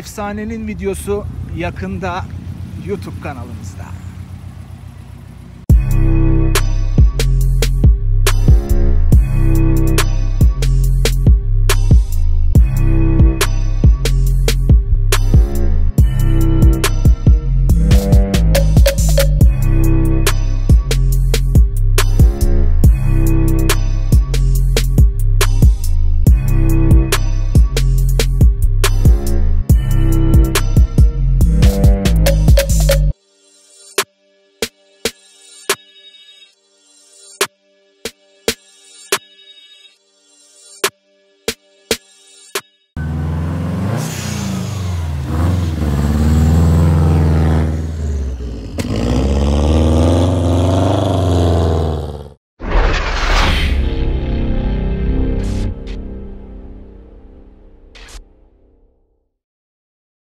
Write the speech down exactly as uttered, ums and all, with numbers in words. efsanenin videosu yakında YouTube kanalımızda.